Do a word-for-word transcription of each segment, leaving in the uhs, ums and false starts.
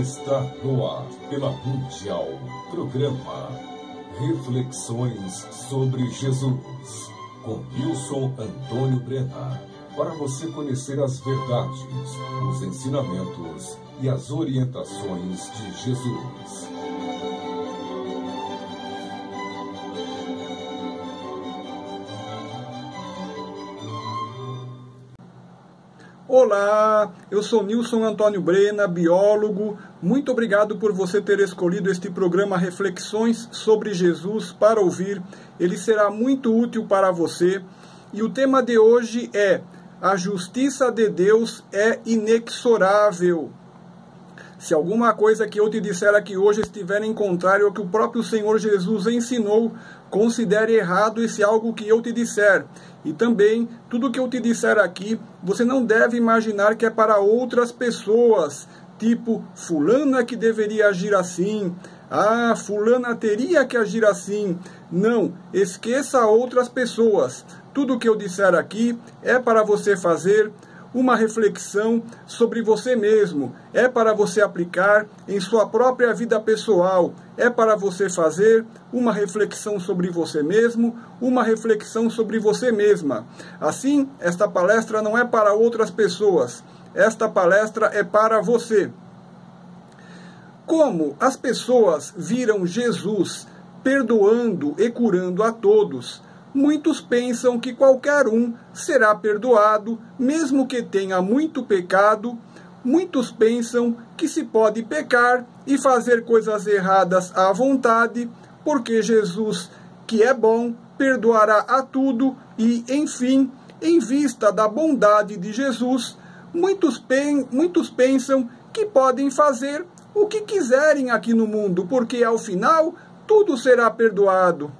Está no ar pela Mundial. Programa Reflexões sobre Jesus, com Nilson Antônio Brena, para você conhecer as verdades, os ensinamentos e as orientações de Jesus. Olá, eu sou Nilson Antônio Brena, biólogo. Muito obrigado por você ter escolhido este programa Reflexões sobre Jesus para ouvir. Ele será muito útil para você. E o tema de hoje é: a justiça de Deus é inexorável. Se alguma coisa que eu te disser aqui hoje estiver em contrário ao que o próprio Senhor Jesus ensinou, considere errado esse algo que eu te disser. E também, tudo que eu te disser aqui, você não deve imaginar que é para outras pessoas, tipo, fulana que deveria agir assim, ah, fulana teria que agir assim. Não, esqueça outras pessoas. Tudo que eu disser aqui é para você fazer uma reflexão sobre você mesmo, é para você aplicar em sua própria vida pessoal, é para você fazer uma reflexão sobre você mesmo, uma reflexão sobre você mesma. Assim, esta palestra não é para outras pessoas, esta palestra é para você. Como as pessoas viram Jesus perdoando e curando a todos, muitos pensam que qualquer um será perdoado, mesmo que tenha muito pecado. Muitos pensam que se pode pecar e fazer coisas erradas à vontade, porque Jesus, que é bom, perdoará a tudo e, enfim, em vista da bondade de Jesus, muitos, pen, muitos pensam que podem fazer o que quiserem aqui no mundo, porque, ao final, tudo será perdoado.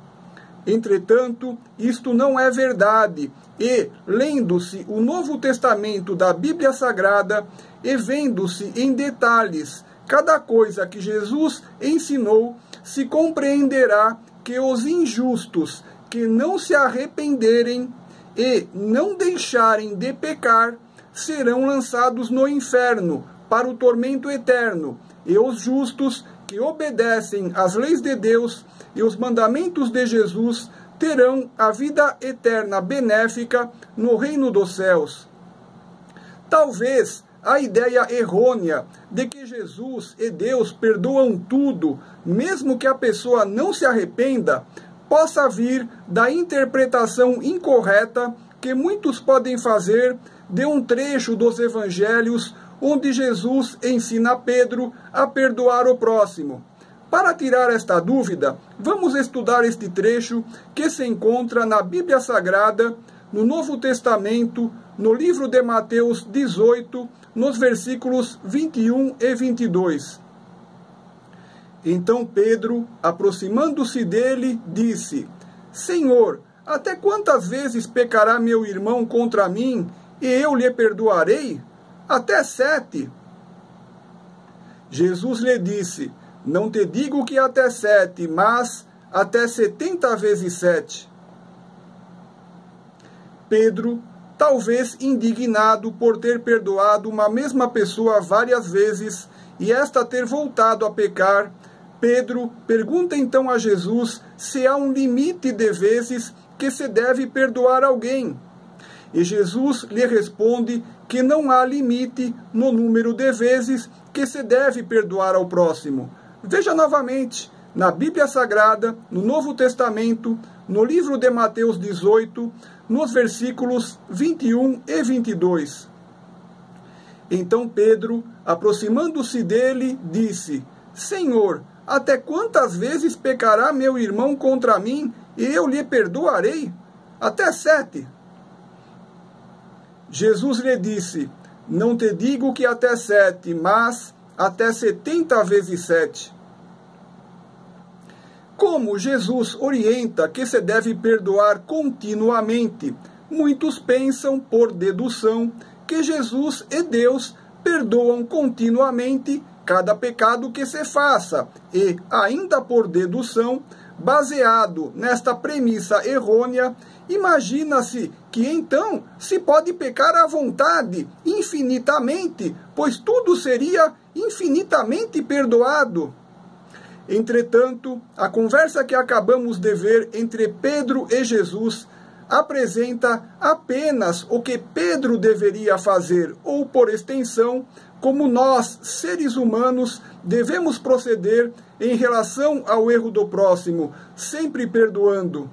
Entretanto, isto não é verdade, e, lendo-se o Novo Testamento da Bíblia Sagrada, e vendo-se em detalhes cada coisa que Jesus ensinou, se compreenderá que os injustos que não se arrependerem e não deixarem de pecar, serão lançados no inferno, para o tormento eterno, e os justos que obedecem às leis de Deus e os mandamentos de Jesus terão a vida eterna benéfica no reino dos céus. Talvez a ideia errônea de que Jesus e Deus perdoam tudo, mesmo que a pessoa não se arrependa, possa vir da interpretação incorreta que muitos podem fazer de um trecho dos evangelhos onde Jesus ensina Pedro a perdoar o próximo. Para tirar esta dúvida, vamos estudar este trecho que se encontra na Bíblia Sagrada, no Novo Testamento, no livro de Mateus dezoito, nos versículos vinte e um e vinte e dois. Então Pedro, aproximando-se dele, disse: Senhor, até quantas vezes pecará meu irmão contra mim, e eu lhe perdoarei? Até sete. Jesus lhe disse: Não te digo que até sete, mas até setenta vezes sete. Pedro, talvez indignado por ter perdoado uma mesma pessoa várias vezes e esta ter voltado a pecar, Pedro pergunta então a Jesus se há um limite de vezes que se deve perdoar alguém. E Jesus lhe responde que não há limite no número de vezes que se deve perdoar ao próximo. Veja novamente, na Bíblia Sagrada, no Novo Testamento, no livro de Mateus dezoito, nos versículos vinte e um e vinte e dois. Então Pedro, aproximando-se dele, disse: Senhor, até quantas vezes pecará meu irmão contra mim e eu lhe perdoarei? Até sete. Jesus lhe disse: Não te digo que até sete, mas até setenta vezes sete. Como Jesus orienta que se deve perdoar continuamente, muitos pensam, por dedução, que Jesus e Deus perdoam continuamente cada pecado que se faça, e, ainda por dedução, baseado nesta premissa errônea, imagina-se que então se pode pecar à vontade, infinitamente, pois tudo seria infinitamente perdoado. Entretanto, a conversa que acabamos de ver entre Pedro e Jesus apresenta apenas o que Pedro deveria fazer, ou, por extensão, como nós, seres humanos, devemos proceder em relação ao erro do próximo, sempre perdoando.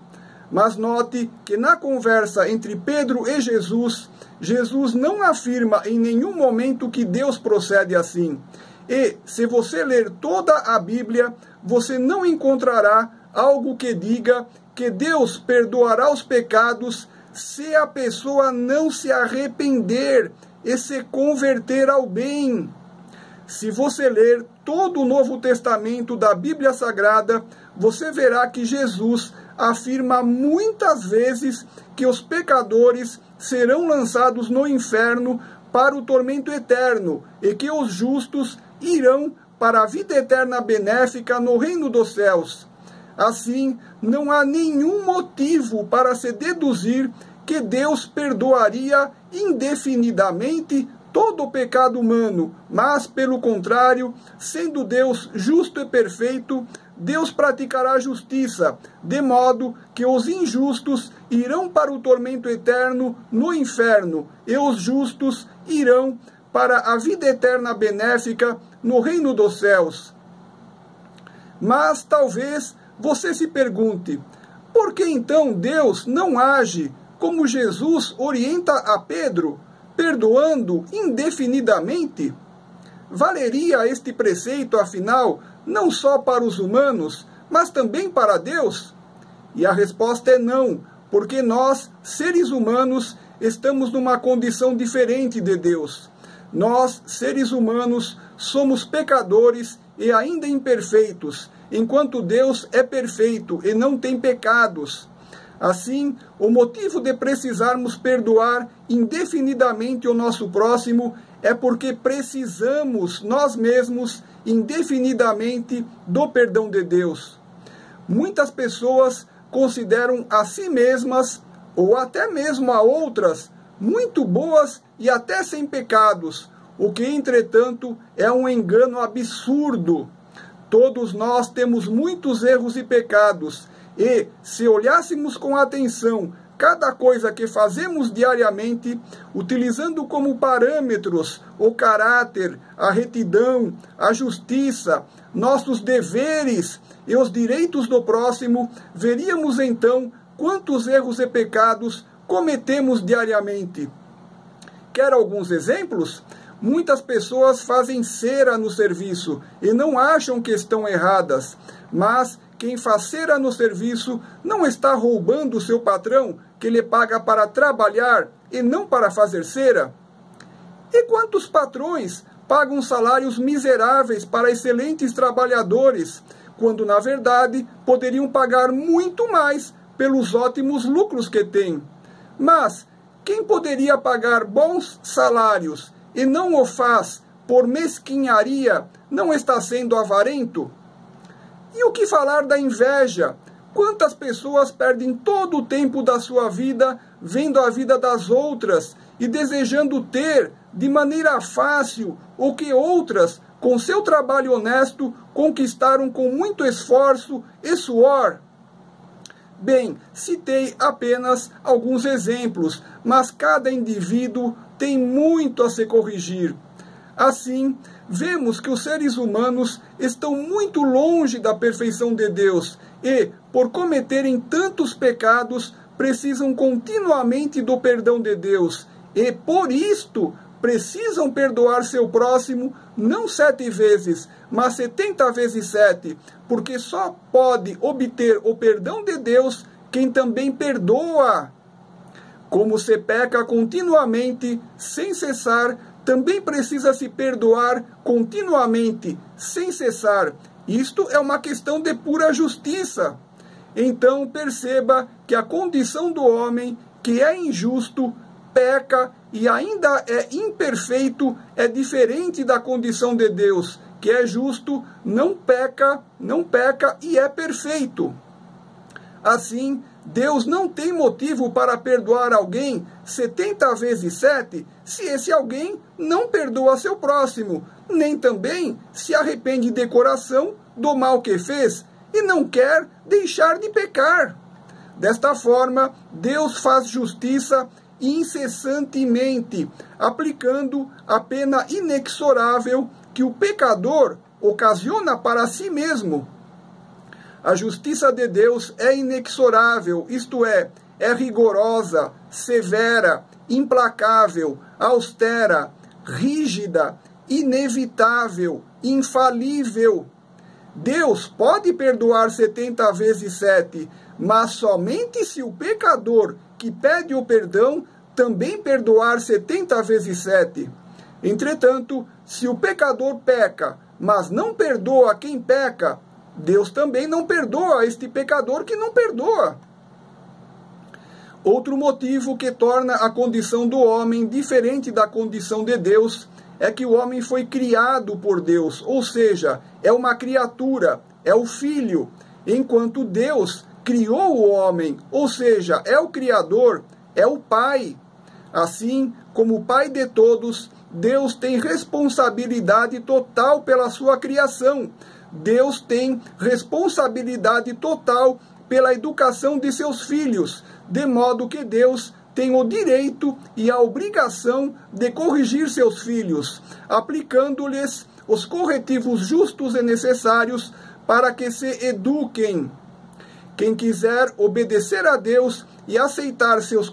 Mas note que na conversa entre Pedro e Jesus, Jesus não afirma em nenhum momento que Deus procede assim. E, se você ler toda a Bíblia, você não encontrará algo que diga que Deus perdoará os pecados se a pessoa não se arrepender e se converter ao bem. Se você ler todo o Novo Testamento da Bíblia Sagrada, você verá que Jesus afirma muitas vezes que os pecadores serão lançados no inferno para o tormento eterno e que os justos irão para a vida eterna benéfica no reino dos céus. Assim, não há nenhum motivo para se deduzir que Deus perdoaria indefinidamente todo o pecado humano, mas, pelo contrário, sendo Deus justo e perfeito, Deus praticará justiça, de modo que os injustos irão para o tormento eterno no inferno, e os justos irão para a vida eterna benéfica no reino dos céus. Mas, talvez, você se pergunte, por que então Deus não age como Jesus orienta a Pedro, perdoando indefinidamente? Valeria este preceito, afinal, não só para os humanos, mas também para Deus? E a resposta é não, porque nós, seres humanos, estamos numa condição diferente de Deus. Nós, seres humanos, somos pecadores e ainda imperfeitos, enquanto Deus é perfeito e não tem pecados. Assim, o motivo de precisarmos perdoar indefinidamente o nosso próximo é porque precisamos, nós mesmos, indefinidamente, do perdão de Deus. Muitas pessoas consideram a si mesmas, ou até mesmo a outras, muito boas e até sem pecados, o que, entretanto, é um engano absurdo. Todos nós temos muitos erros e pecados, e, se olhássemos com atenção cada coisa que fazemos diariamente, utilizando como parâmetros o caráter, a retidão, a justiça, nossos deveres e os direitos do próximo, veríamos então quantos erros e pecados cometemos diariamente. Quer alguns exemplos? Muitas pessoas fazem cera no serviço e não acham que estão erradas, mas quem faz cera no serviço não está roubando o seu patrão, que lhe paga para trabalhar e não para fazer cera? E quantos patrões pagam salários miseráveis para excelentes trabalhadores, quando na verdade poderiam pagar muito mais pelos ótimos lucros que têm? Mas quem poderia pagar bons salários e não o faz por mesquinharia, não está sendo avarento? E o que falar da inveja? Quantas pessoas perdem todo o tempo da sua vida vendo a vida das outras e desejando ter, de maneira fácil, o que outras, com seu trabalho honesto, conquistaram com muito esforço e suor? Bem, citei apenas alguns exemplos, mas cada indivíduo tem muito a se corrigir. Assim, vemos que os seres humanos estão muito longe da perfeição de Deus e, por cometerem tantos pecados, precisam continuamente do perdão de Deus e, por isto, precisam perdoar seu próximo não sete vezes, mas setenta vezes sete, porque só pode obter o perdão de Deus quem também perdoa. Como se peca continuamente, sem cessar, também precisa se perdoar continuamente, sem cessar. Isto é uma questão de pura justiça. Então perceba que a condição do homem, que é injusto, peca e ainda é imperfeito, é diferente da condição de Deus, que é justo, não peca, não peca e é perfeito. Assim, Deus não tem motivo para perdoar alguém setenta vezes sete se esse alguém não perdoa seu próximo, nem também se arrepende de coração do mal que fez e não quer deixar de pecar. Desta forma, Deus faz justiça incessantemente, aplicando a pena inexorável que o pecador ocasiona para si mesmo. A justiça de Deus é inexorável, isto é, é rigorosa, severa, implacável, austera, rígida, inevitável, infalível. Deus pode perdoar setenta vezes sete, mas somente se o pecador que pede o perdão também perdoar setenta vezes sete. Entretanto, se o pecador peca, mas não perdoa quem peca, Deus também não perdoa este pecador que não perdoa. Outro motivo que torna a condição do homem diferente da condição de Deus é que o homem foi criado por Deus, ou seja, é uma criatura, é o filho, enquanto Deus criou o homem, ou seja, é o Criador, é o Pai. Assim, como o Pai de todos, Deus tem responsabilidade total pela sua criação. Deus tem responsabilidade total pela educação de seus filhos, de modo que Deus tem o direito e a obrigação de corrigir seus filhos, aplicando-lhes os corretivos justos e necessários para que se eduquem. Quem quiser obedecer a Deus e aceitar seus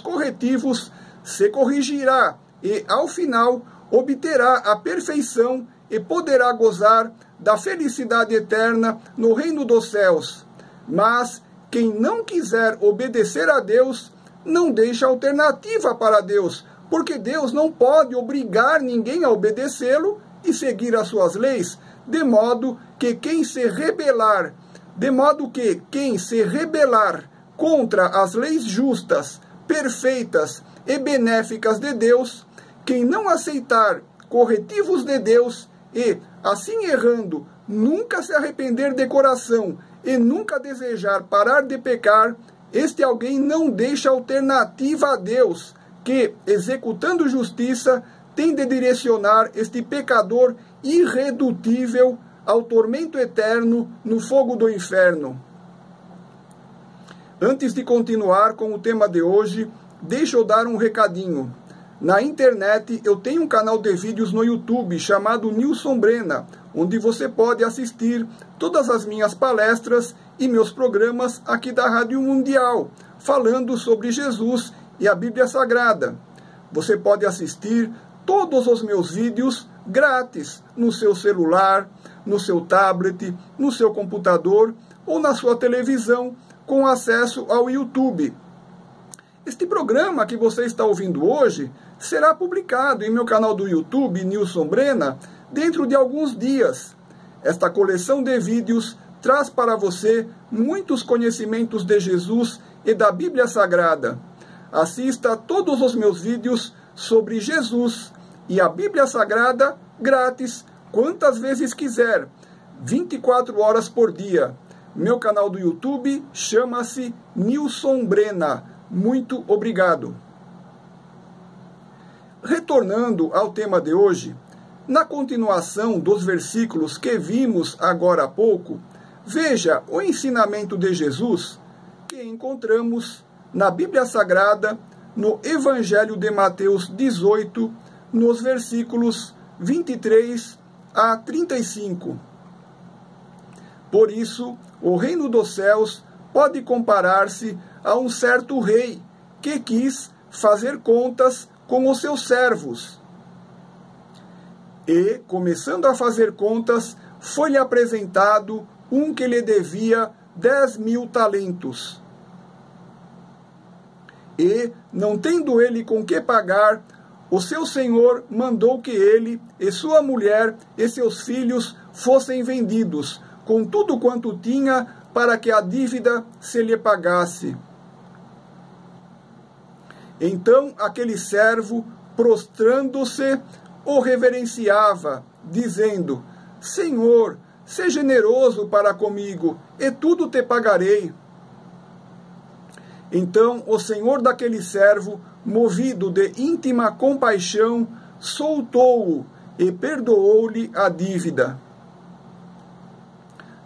corretivos, se corrigirá e, ao final, obterá a perfeição e poderá gozar da felicidade eterna no reino dos céus. Mas quem não quiser obedecer a Deus, não deixa alternativa para Deus, porque Deus não pode obrigar ninguém a obedecê-lo e seguir as suas leis, de modo que quem se rebelar, de modo que quem se rebelar contra as leis justas, perfeitas e benéficas de Deus, quem não aceitar corretivos de Deus e, assim errando, nunca se arrepender de coração e nunca desejar parar de pecar, este alguém não deixa alternativa a Deus, que, executando justiça, tem de direcionar este pecador irredutível ao tormento eterno no fogo do inferno. Antes de continuar com o tema de hoje, deixa eu dar um recadinho. Na internet eu tenho um canal de vídeos no YouTube chamado Nilson Brena, onde você pode assistir todas as minhas palestras e meus programas aqui da Rádio Mundial, falando sobre Jesus e a Bíblia Sagrada. Você pode assistir todos os meus vídeos grátis no seu celular, no seu tablet, no seu computador ou na sua televisão, com acesso ao YouTube. Este programa que você está ouvindo hoje será publicado em meu canal do YouTube, Nilson Brena, dentro de alguns dias. Esta coleção de vídeos traz para você muitos conhecimentos de Jesus e da Bíblia Sagrada. Assista a todos os meus vídeos sobre Jesus e a Bíblia Sagrada grátis, quantas vezes quiser, vinte e quatro horas por dia. Meu canal do YouTube chama-se Nilson Brena. Muito obrigado. Retornando ao tema de hoje, na continuação dos versículos que vimos agora há pouco, veja o ensinamento de Jesus que encontramos na Bíblia Sagrada, no Evangelho de Mateus dezoito, nos versículos vinte e três a trinta e cinco. Por isso, o reino dos céus pode comparar-se a um certo rei que quis fazer contas com os seus servos. E, começando a fazer contas, foi-lhe apresentado um que lhe devia dez mil talentos. E, não tendo ele com que pagar, o seu senhor mandou que ele e sua mulher e seus filhos fossem vendidos, com tudo quanto tinha, para que a dívida se lhe pagasse. Então aquele servo, prostrando-se, o reverenciava, dizendo: Senhor, sê generoso para comigo, e tudo te pagarei. Então o senhor daquele servo, movido de íntima compaixão, soltou-o e perdoou-lhe a dívida.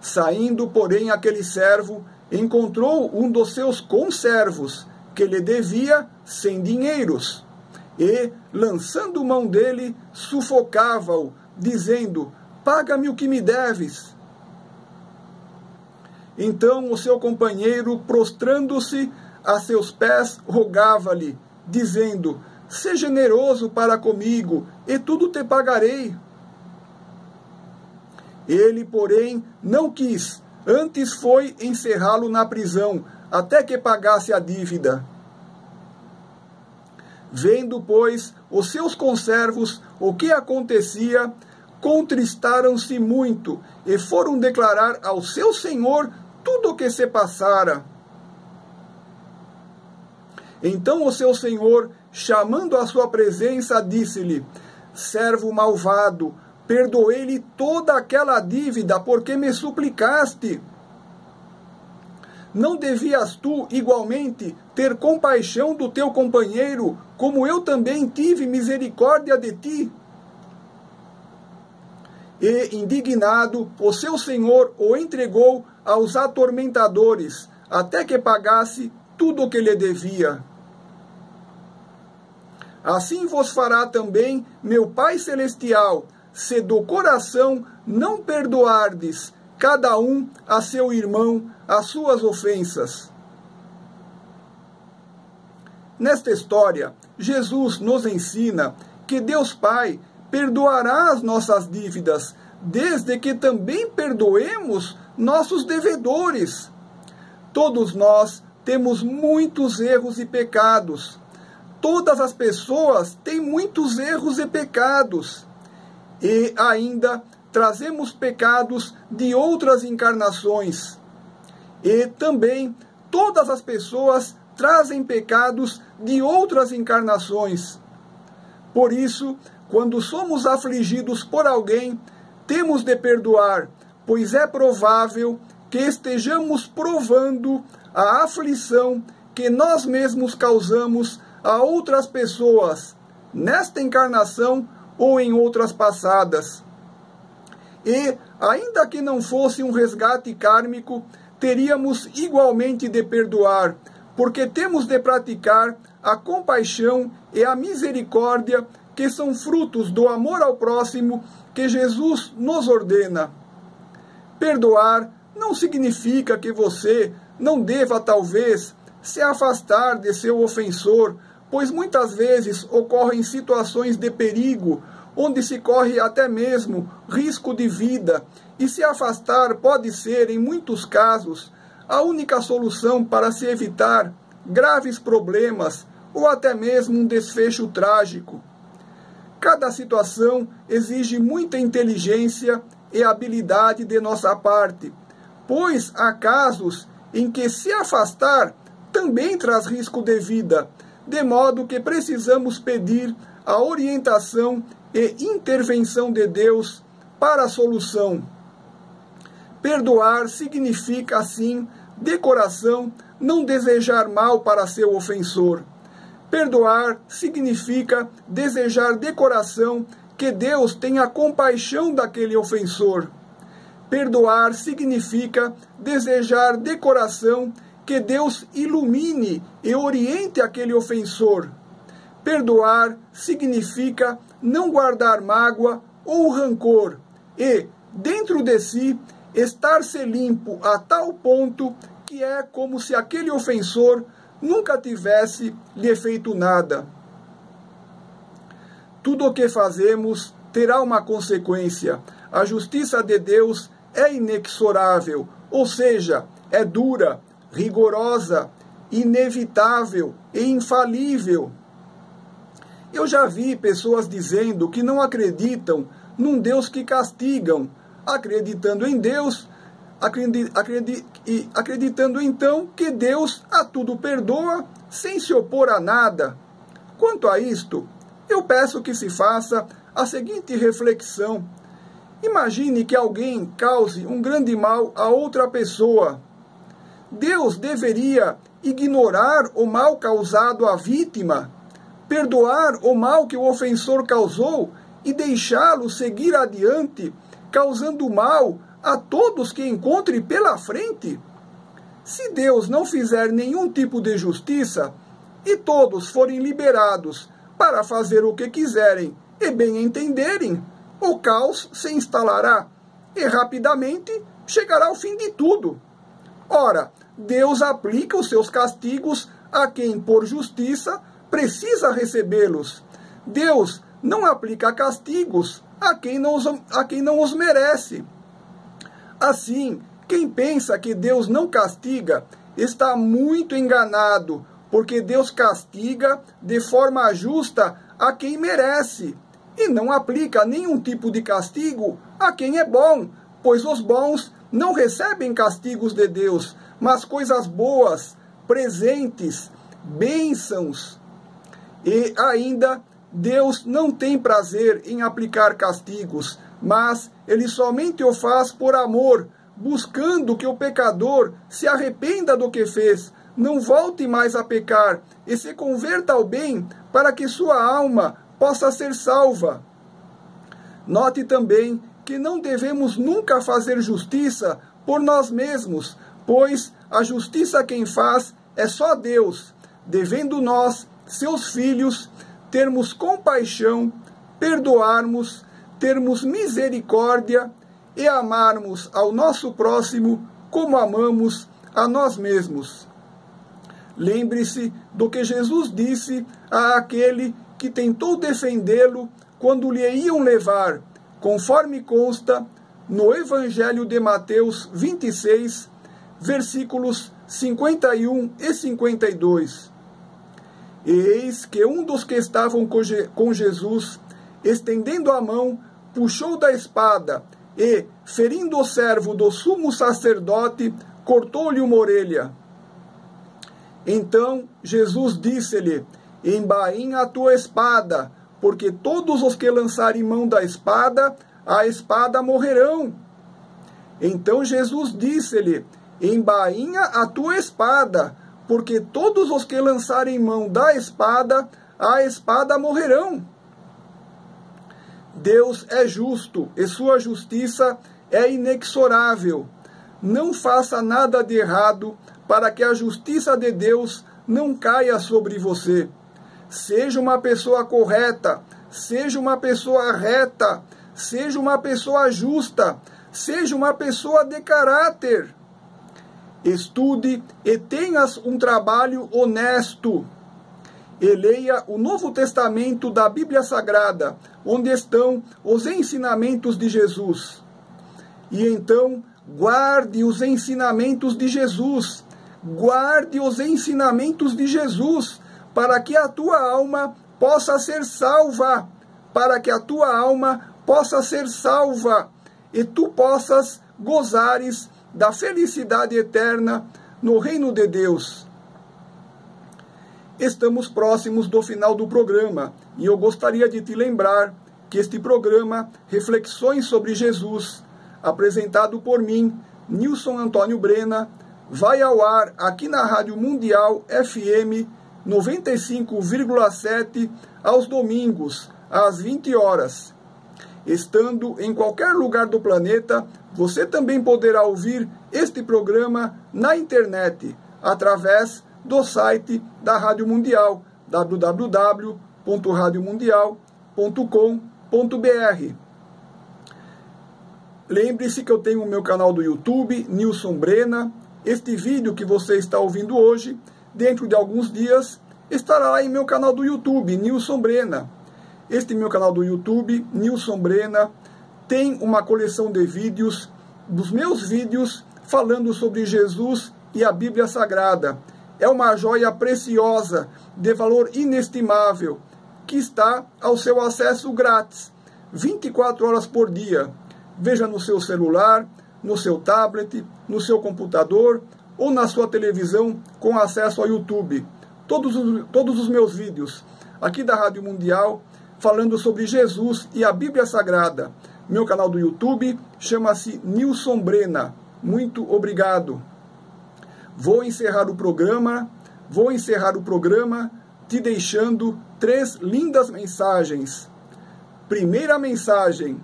Saindo, porém, aquele servo, encontrou um dos seus conservos, que lhe devia cem dinheiros, e, lançando mão dele, sufocava-o, dizendo: paga-me o que me deves. Então o seu companheiro, prostrando-se a seus pés, rogava-lhe, dizendo: sê generoso para comigo, e tudo te pagarei. Ele, porém, não quis, antes foi encerrá-lo na prisão, até que pagasse a dívida. Vendo, pois, os seus conservos o que acontecia, contristaram-se muito, e foram declarar ao seu senhor tudo o que se passara. Então o seu senhor, chamando à sua presença, disse-lhe: servo malvado, perdoei-lhe toda aquela dívida, porque me suplicaste. Não devias tu, igualmente, ter compaixão do teu companheiro, como eu também tive misericórdia de ti? E, indignado, o seu senhor o entregou aos atormentadores, até que pagasse tudo o que lhe devia. Assim vos fará também meu Pai Celestial, se do coração não perdoardes, cada um a seu irmão, as suas ofensas. Nesta história, Jesus nos ensina que Deus Pai perdoará as nossas dívidas, desde que também perdoemos nossos devedores. Todos nós temos muitos erros e pecados. Todas as pessoas têm muitos erros e pecados. E ainda trazemos pecados de outras encarnações. E também todas as pessoas trazem pecados de outras encarnações. Por isso, quando somos afligidos por alguém, temos de perdoar, pois é provável que estejamos provando a aflição que nós mesmos causamos a outras pessoas, nesta encarnação ou em outras passadas. E, ainda que não fosse um resgate kármico, teríamos igualmente de perdoar, porque temos de praticar a compaixão e a misericórdia, que são frutos do amor ao próximo que Jesus nos ordena. Perdoar não significa que você não deva, talvez, se afastar de seu ofensor, pois muitas vezes ocorrem situações de perigo, onde se corre até mesmo risco de vida, e se afastar pode ser, em muitos casos, a única solução para se evitar graves problemas ou até mesmo um desfecho trágico. Cada situação exige muita inteligência e habilidade de nossa parte, pois há casos em que se afastar também traz risco de vida, de modo que precisamos pedir a orientação e intervenção de Deus para a solução. Perdoar significa, assim, de coração, não desejar mal para seu ofensor. Perdoar significa desejar de coração que Deus tenha compaixão daquele ofensor. Perdoar significa desejar de coração que Deus ilumine e oriente aquele ofensor. Perdoar significa não guardar mágoa ou rancor e, dentro de si, estar-se limpo a tal ponto que é como se aquele ofensor nunca tivesse lhe feito nada. Tudo o que fazemos terá uma consequência. A justiça de Deus é inexorável, ou seja, é dura, rigorosa, inevitável e infalível. Eu já vi pessoas dizendo que não acreditam num Deus que castigam, acreditando em Deus, Acredi, acredi, e acreditando então que Deus a tudo perdoa sem se opor a nada. Quanto a isto, eu peço que se faça a seguinte reflexão. Imagine que alguém cause um grande mal a outra pessoa. Deus deveria ignorar o mal causado à vítima, perdoar o mal que o ofensor causou e deixá-lo seguir adiante, causando mal a todos que encontre pela frente? Se Deus não fizer nenhum tipo de justiça e todos forem liberados para fazer o que quiserem e bem entenderem, o caos se instalará e rapidamente chegará ao fim de tudo. Ora, Deus aplica os seus castigos a quem, por justiça, precisa recebê-los. Deus não aplica castigos a quem não os, a quem não os merece. Assim, quem pensa que Deus não castiga está muito enganado, porque Deus castiga de forma justa a quem merece, e não aplica nenhum tipo de castigo a quem é bom, pois os bons não recebem castigos de Deus, mas coisas boas, presentes, bênçãos. E ainda, Deus não tem prazer em aplicar castigos, mas Ele somente o faz por amor, buscando que o pecador se arrependa do que fez, não volte mais a pecar e se converta ao bem para que sua alma possa ser salva. Note também que não devemos nunca fazer justiça por nós mesmos, pois a justiça quem faz é só Deus, devendo nós, seus filhos, termos compaixão, perdoarmos, termos misericórdia e amarmos ao nosso próximo como amamos a nós mesmos. Lembre-se do que Jesus disse a aquele que tentou defendê-lo quando lhe iam levar, conforme consta no Evangelho de Mateus vinte e seis, versículos cinquenta e um e cinquenta e dois. Eis que um dos que estavam com Jesus, estendendo a mão, puxou da espada e, ferindo o servo do sumo sacerdote, cortou-lhe uma orelha. Então Jesus disse-lhe: embainha a tua espada, porque todos os que lançarem mão da espada, a espada morrerão. Então Jesus disse-lhe: embainha a tua espada, porque todos os que lançarem mão da espada, a espada morrerão. Deus é justo e sua justiça é inexorável. Não faça nada de errado para que a justiça de Deus não caia sobre você. Seja uma pessoa correta, seja uma pessoa reta, seja uma pessoa justa, seja uma pessoa de caráter. Estude e tenha um trabalho honesto. E leia o Novo Testamento da Bíblia Sagrada, onde estão os ensinamentos de Jesus. E então, guarde os ensinamentos de Jesus. Guarde os ensinamentos de Jesus, para que a tua alma possa ser salva, para que a tua alma possa ser salva, e tu possas gozares da felicidade eterna no reino de Deus. Estamos próximos do final do programa, e eu gostaria de te lembrar que este programa Reflexões sobre Jesus, apresentado por mim, Nilson Antônio Brena, vai ao ar aqui na Rádio Mundial F M noventa e cinco vírgula sete aos domingos, às vinte horas. Estando em qualquer lugar do planeta, você também poderá ouvir este programa na internet, através do site da Rádio Mundial, w w w ponto rádio mundial ponto com ponto b r. Lembre-se que eu tenho o meu canal do YouTube, Nilson Brena. Este vídeo que você está ouvindo hoje, dentro de alguns dias, estará lá em meu canal do YouTube, Nilson Brena. Este meu canal do YouTube, Nilson Brena, tem uma coleção de vídeos, dos meus vídeos, falando sobre Jesus e a Bíblia Sagrada. É uma joia preciosa, de valor inestimável, que está ao seu acesso grátis, vinte e quatro horas por dia. Veja no seu celular, no seu tablet, no seu computador ou na sua televisão com acesso ao YouTube. Todos os, todos os meus vídeos, aqui da Rádio Mundial, falando sobre Jesus e a Bíblia Sagrada. Meu canal do YouTube chama-se Nilson Brena. Muito obrigado. Vou encerrar o programa, vou encerrar o programa te deixando três lindas mensagens. Primeira mensagem: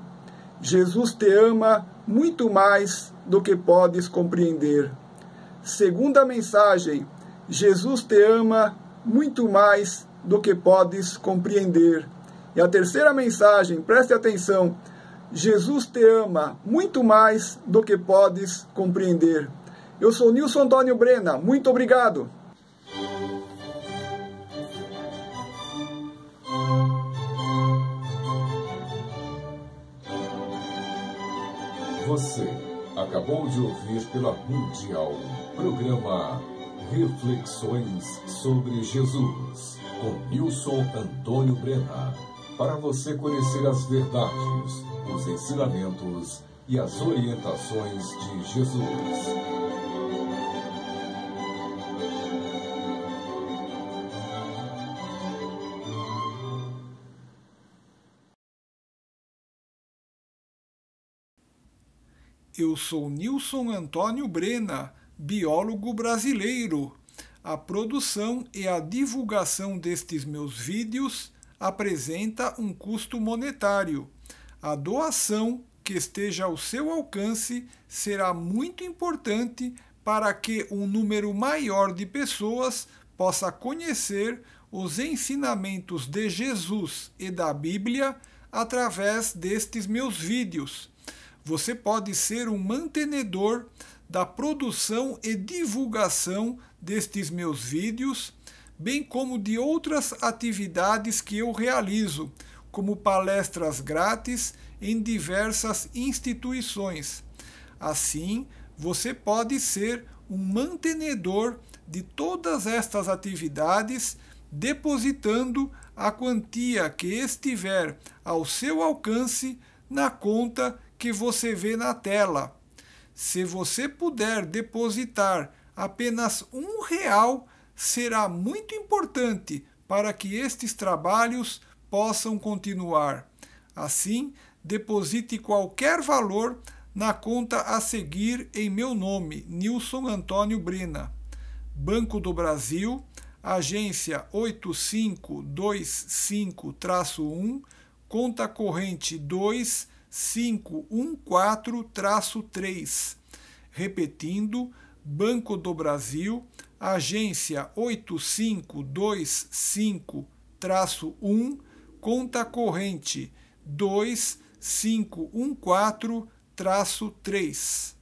Jesus te ama muito mais do que podes compreender. Segunda mensagem: Jesus te ama muito mais do que podes compreender. E a terceira mensagem, preste atenção: Jesus te ama muito mais do que podes compreender. Eu sou Nilson Antônio Brena, muito obrigado! Você acabou de ouvir pela Mundial, programa Reflexões sobre Jesus, com Nilson Antônio Brena, para você conhecer as verdades, os ensinamentos e as orientações de Jesus. Eu sou Nilson Antônio Brena, biólogo brasileiro. A produção e a divulgação destes meus vídeos apresenta um custo monetário. A doação que esteja ao seu alcance será muito importante para que um número maior de pessoas possa conhecer os ensinamentos de Jesus e da Bíblia através destes meus vídeos. Você pode ser um mantenedor da produção e divulgação destes meus vídeos, bem como de outras atividades que eu realizo, como palestras grátis em diversas instituições. Assim, você pode ser um mantenedor de todas estas atividades, depositando a quantia que estiver ao seu alcance na conta que você vê na tela. Se você puder depositar apenas um real, será muito importante para que estes trabalhos possam continuar. Assim, deposite qualquer valor na conta a seguir em meu nome, Nilson Antônio Brena. Banco do Brasil, agência oito cinco dois cinco um, conta corrente dois cinco um quatro traço três. Repetindo, Banco do Brasil, agência oito cinco dois cinco um, conta corrente dois cinco um quatro traço três.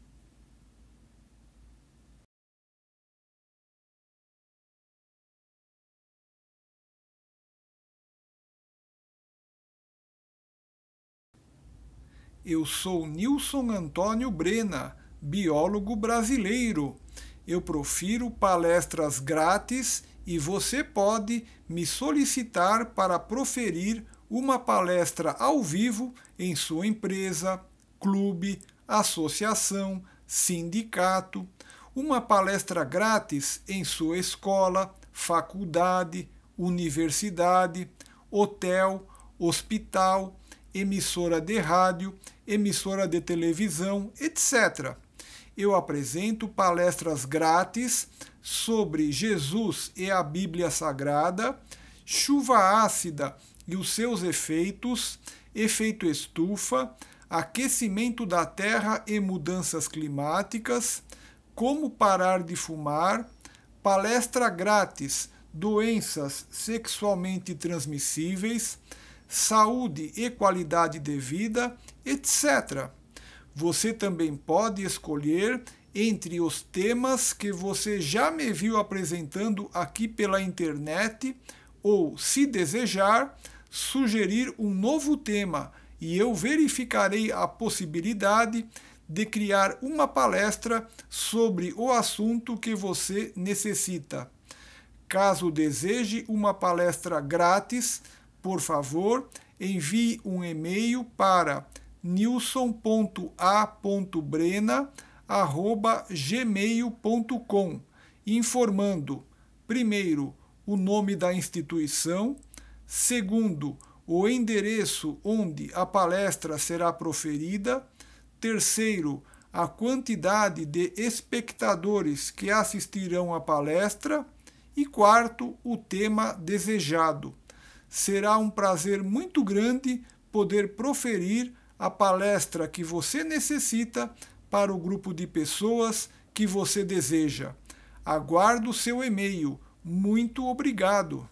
Eu sou Nilson Antônio Brena, biólogo brasileiro. Eu profiro palestras grátis e você pode me solicitar para proferir uma palestra ao vivo em sua empresa, clube, associação, sindicato, uma palestra grátis em sua escola, faculdade, universidade, hotel, hospital, emissora de rádio, emissora de televisão, etcétera. Eu apresento palestras grátis sobre Jesus e a Bíblia Sagrada, chuva ácida e os seus efeitos, efeito estufa, aquecimento da terra e mudanças climáticas, como parar de fumar, palestra grátis, doenças sexualmente transmissíveis, saúde e qualidade de vida, etcétera. Você também pode escolher entre os temas que você já me viu apresentando aqui pela internet ou, se desejar, sugerir um novo tema e eu verificarei a possibilidade de criar uma palestra sobre o assunto que você necessita. Caso deseje uma palestra grátis, por favor, envie um e-mail para nilson ponto a ponto brena arroba gmail ponto com, informando, primeiro, o nome da instituição, segundo, o endereço onde a palestra será proferida, terceiro, a quantidade de espectadores que assistirão à palestra e, quarto, o tema desejado. Será um prazer muito grande poder proferir a palestra que você necessita para o grupo de pessoas que você deseja. Aguardo o seu e-mail. Muito obrigado!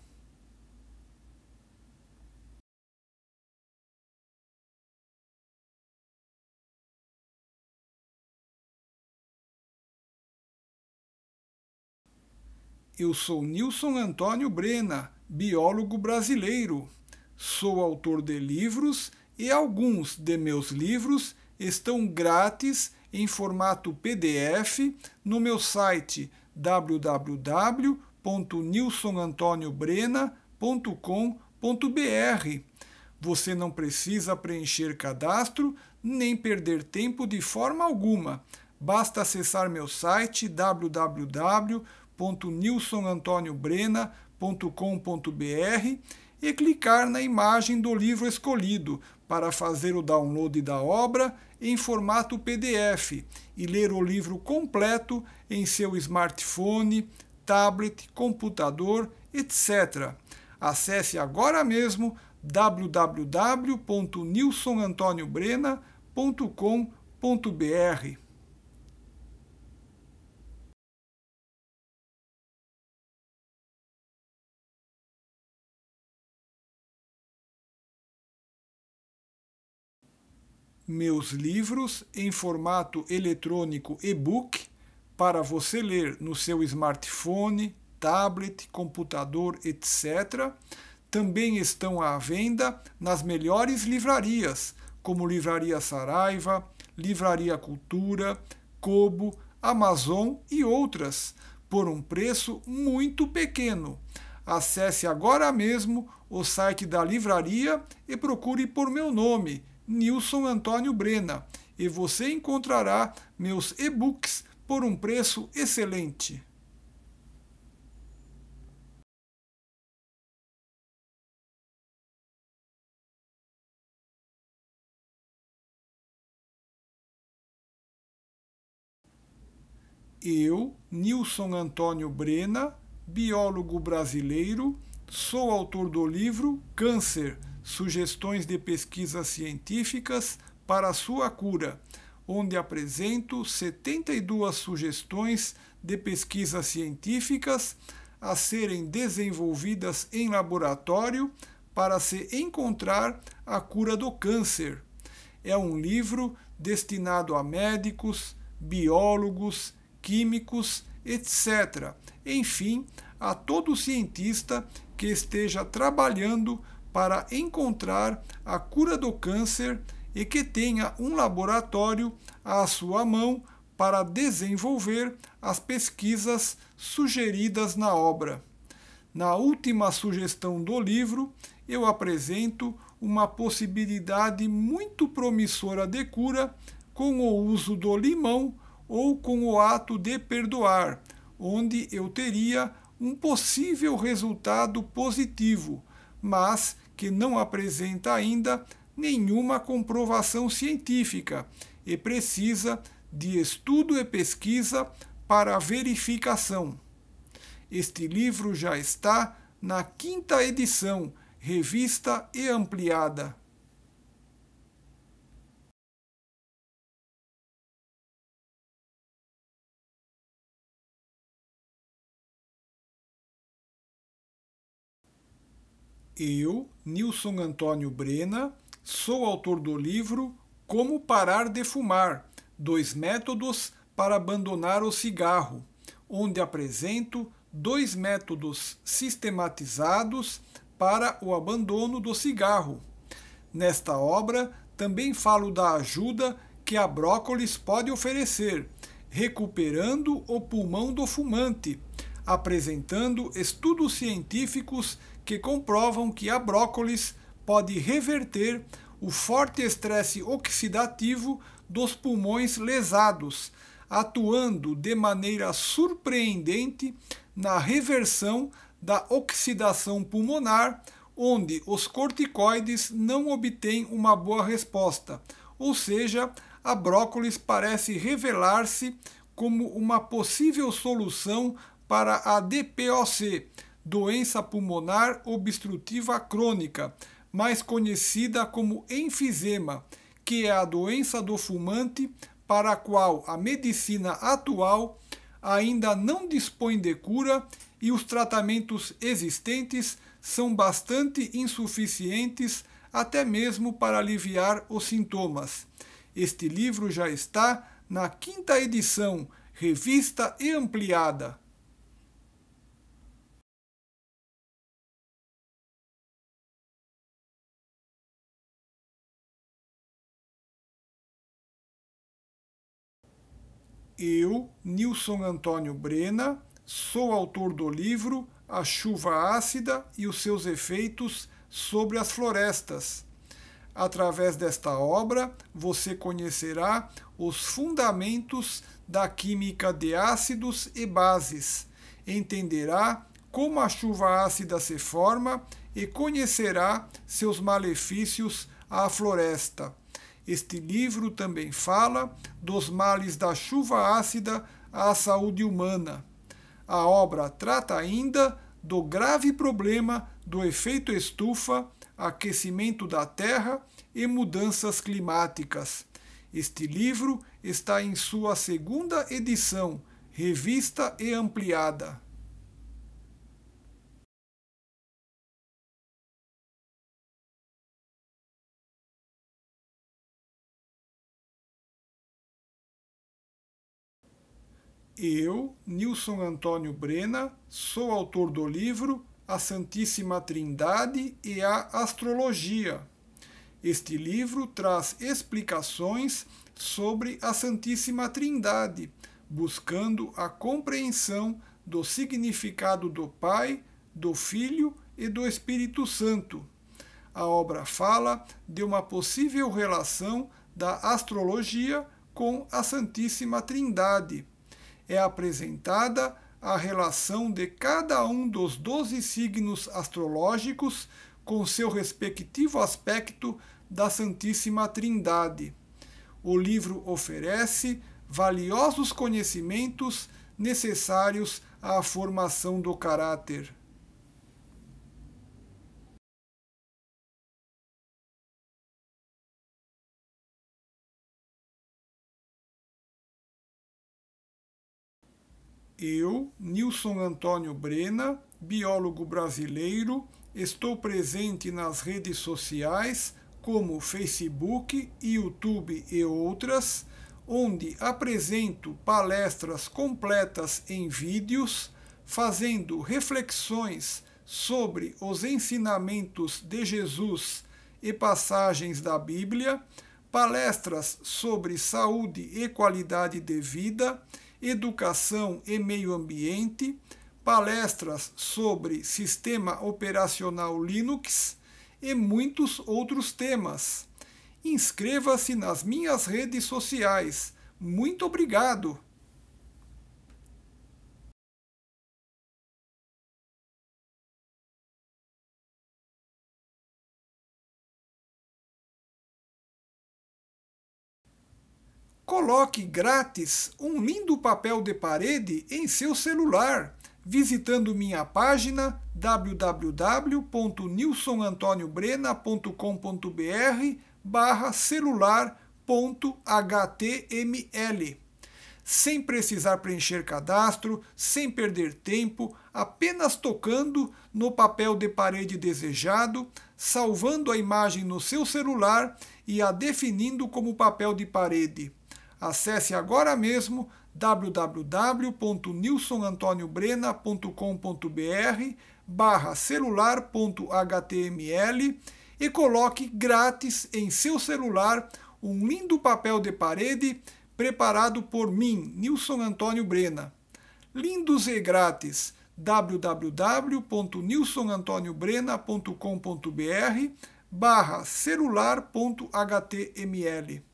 Eu sou Nilson Antônio Brena, biólogo brasileiro. Sou autor de livros e alguns de meus livros estão grátis em formato P D F no meu site w w w ponto nilson antônio brena ponto com ponto br. Você não precisa preencher cadastro nem perder tempo de forma alguma. Basta acessar meu site w w w ponto nilson antônio brena ponto com ponto br e clicar na imagem do livro escolhido para fazer o download da obra em formato P D F e ler o livro completo em seu smartphone, tablet, computador, etcétera. Acesse agora mesmo w w w ponto nilson antônio brena ponto com ponto br. Meus livros em formato eletrônico e-book para você ler no seu smartphone, tablet, computador, etcétera, também estão à venda nas melhores livrarias, como Livraria Saraiva, Livraria Cultura, Kobo, Amazon e outras, por um preço muito pequeno. Acesse agora mesmo o site da livraria e procure por meu nome, Nilson Antônio Brena, e você encontrará meus e-books por um preço excelente. Eu, Nilson Antônio Brena, biólogo brasileiro, sou autor do livro Câncer, Sugestões de Pesquisas Científicas para a Sua Cura, onde apresento setenta e duas sugestões de pesquisas científicas a serem desenvolvidas em laboratório para se encontrar a cura do câncer. É um livro destinado a médicos, biólogos, químicos, etcétera. Enfim, a todo cientista que esteja trabalhando para encontrar a cura do câncer e que tenha um laboratório à sua mão para desenvolver as pesquisas sugeridas na obra. Na última sugestão do livro, eu apresento uma possibilidade muito promissora de cura com o uso do limão ou com o ato de perdoar, onde eu teria um possível resultado positivo, mas que não apresenta ainda nenhuma comprovação científica e precisa de estudo e pesquisa para verificação. Este livro já está na quinta edição, revista e ampliada. Eu, Nilson Antônio Brena, sou autor do livro Como Parar de Fumar, dois métodos para abandonar o cigarro, onde apresento dois métodos sistematizados para o abandono do cigarro. Nesta obra, também falo da ajuda que a brócolis pode oferecer, recuperando o pulmão do fumante, apresentando estudos científicos que comprovam que a brócolis pode reverter o forte estresse oxidativo dos pulmões lesados, atuando de maneira surpreendente na reversão da oxidação pulmonar, onde os corticoides não obtêm uma boa resposta, ou seja, a brócolis parece revelar-se como uma possível solução para a D P O C, doença pulmonar obstrutiva crônica, mais conhecida como enfisema, que é a doença do fumante para a qual a medicina atual ainda não dispõe de cura e os tratamentos existentes são bastante insuficientes até mesmo para aliviar os sintomas. Este livro já está na quinta edição, revista e ampliada. Eu, Nilson Antônio Brena, sou autor do livro A Chuva Ácida e os Seus Efeitos sobre as Florestas. Através desta obra, você conhecerá os fundamentos da química de ácidos e bases, entenderá como a chuva ácida se forma e conhecerá seus malefícios à floresta. Este livro também fala dos males da chuva ácida à saúde humana. A obra trata ainda do grave problema do efeito estufa, aquecimento da terra e mudanças climáticas. Este livro está em sua segunda edição, revista e ampliada. Eu, Nilson Antônio Brena, sou autor do livro A Santíssima Trindade e a Astrologia. Este livro traz explicações sobre a Santíssima Trindade, buscando a compreensão do significado do Pai, do Filho e do Espírito Santo. A obra fala de uma possível relação da astrologia com a Santíssima Trindade. É apresentada a relação de cada um dos doze signos astrológicos com seu respectivo aspecto da Santíssima Trindade. O livro oferece valiosos conhecimentos necessários à formação do caráter. Eu, Nilson Antônio Brena, biólogo brasileiro, estou presente nas redes sociais como Facebook, YouTube e outras, onde apresento palestras completas em vídeos, fazendo reflexões sobre os ensinamentos de Jesus e passagens da Bíblia, palestras sobre saúde e qualidade de vida, educação e meio ambiente, palestras sobre sistema operacional Linux e muitos outros temas. Inscreva-se nas minhas redes sociais. Muito obrigado! Coloque grátis um lindo papel de parede em seu celular, visitando minha página w w w ponto nilson antônio brena ponto com ponto b r barra celular ponto h t m l. Sem precisar preencher cadastro, sem perder tempo, apenas tocando no papel de parede desejado, salvando a imagem no seu celular e a definindo como papel de parede. Acesse agora mesmo w w w ponto nilson antônio brena ponto com ponto b r barra celular ponto h t m l e coloque grátis em seu celular um lindo papel de parede preparado por mim, Nilson Antônio Brena. Lindos e grátis, w w w ponto nilson antônio brena ponto com ponto b r barra celular ponto h t m l.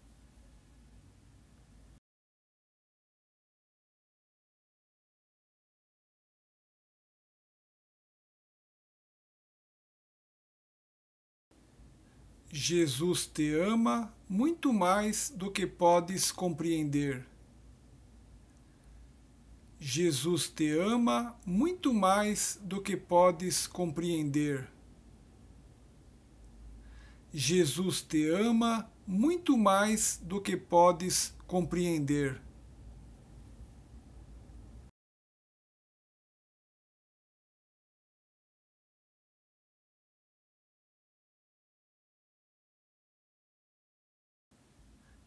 Jesus te ama muito mais do que podes compreender. Jesus te ama muito mais do que podes compreender. Jesus te ama muito mais do que podes compreender.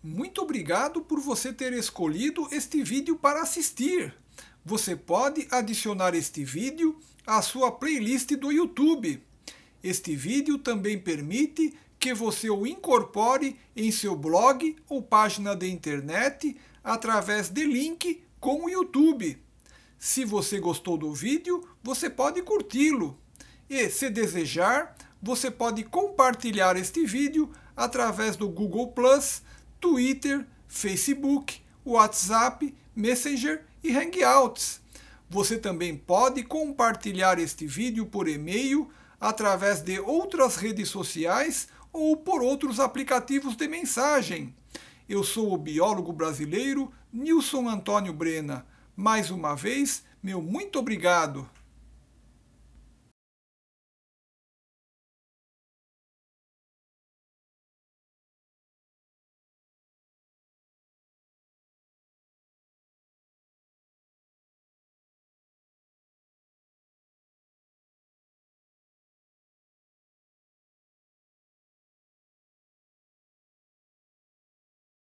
Muito obrigado por você ter escolhido este vídeo para assistir. Você pode adicionar este vídeo à sua playlist do YouTube. Este vídeo também permite que você o incorpore em seu blog ou página de internet através de link com o YouTube. Se você gostou do vídeo, você pode curti-lo. E, se desejar, você pode compartilhar este vídeo através do Google Plus, Twitter, Facebook, WhatsApp, Messenger e Hangouts. Você também pode compartilhar este vídeo por e-mail, através de outras redes sociais ou por outros aplicativos de mensagem. Eu sou o biólogo brasileiro Nilson Antônio Brena. Mais uma vez, meu muito obrigado.